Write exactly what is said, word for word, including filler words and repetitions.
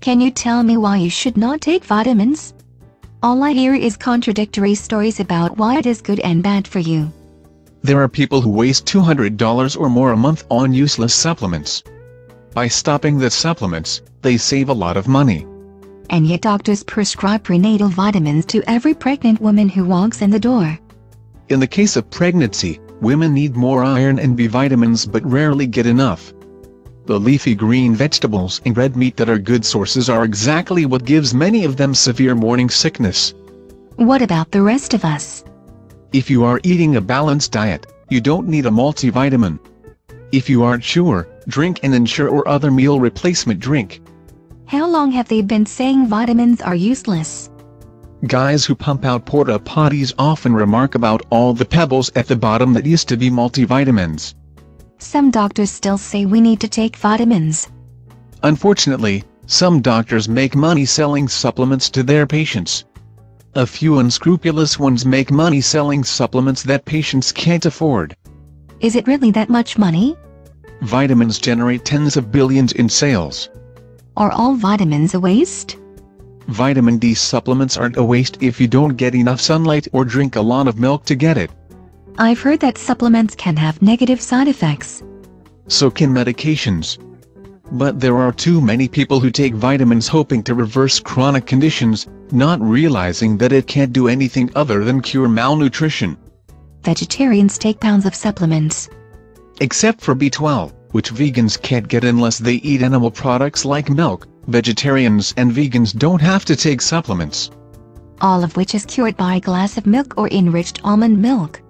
Can you tell me why you should not take vitamins? All I hear is contradictory stories about why it is good and bad for you. There are people who waste two hundred dollars or more a month on useless supplements. By stopping the supplements, they save a lot of money. And yet doctors prescribe prenatal vitamins to every pregnant woman who walks in the door. In the case of pregnancy, women need more iron and B vitamins but rarely get enough. The leafy green vegetables and red meat that are good sources are exactly what gives many of them severe morning sickness. What about the rest of us? If you are eating a balanced diet, you don't need a multivitamin. If you aren't sure, drink an Ensure or other meal replacement drink. How long have they been saying vitamins are useless? Guys who pump out porta potties often remark about all the pebbles at the bottom that used to be multivitamins. Some doctors still say we need to take vitamins. Unfortunately, some doctors make money selling supplements to their patients. A few unscrupulous ones make money selling supplements that patients can't afford. Is it really that much money? Vitamins generate tens of billions in sales. Are all vitamins a waste? Vitamin D supplements aren't a waste if you don't get enough sunlight or drink a lot of milk to get it. I've heard that supplements can have negative side effects. So can medications. But there are too many people who take vitamins hoping to reverse chronic conditions, not realizing that it can't do anything other than cure malnutrition. Vegetarians take pounds of supplements. Except for B twelve, which vegans can't get unless they eat animal products like milk. Vegetarians and vegans don't have to take supplements. All of which is cured by a glass of milk or enriched almond milk.